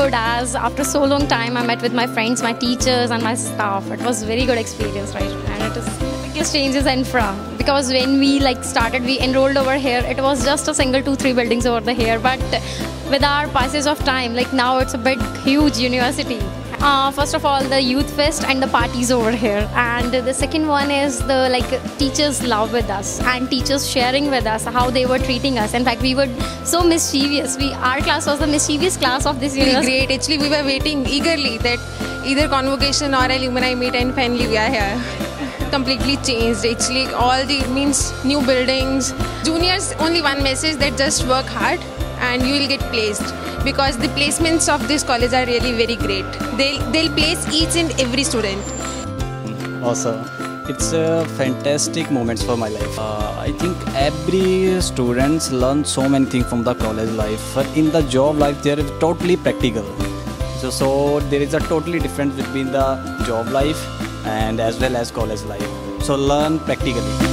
good as after so long time I met with my friends, my teachers and my staff. It was a very good experience, right? And it is the biggest change is infra. Because when we started, we enrolled over here, it was just a single 2-3 buildings over the here. But with our passage of time, now it's a big, huge university. First of all, the youth fest and the parties over here, and the second one is the teachers' love with us and teachers sharing with us how they were treating us. In fact, we were so mischievous. Our class was the mischievous class of this university. Great. Actually, we were waiting eagerly that either convocation or alumni meet, and finally we are here. Completely changed. Actually, all the new buildings. Juniors, only one message: that just work hard and you will get placed. Because the placements of this college are really very great. They'll place each and every student. Awesome. It's a fantastic moment for my life. I think every student learns so many things from the college life. But in the job life, they are totally practical. So there is a totally difference between the job life and as well as college life. So learn practically.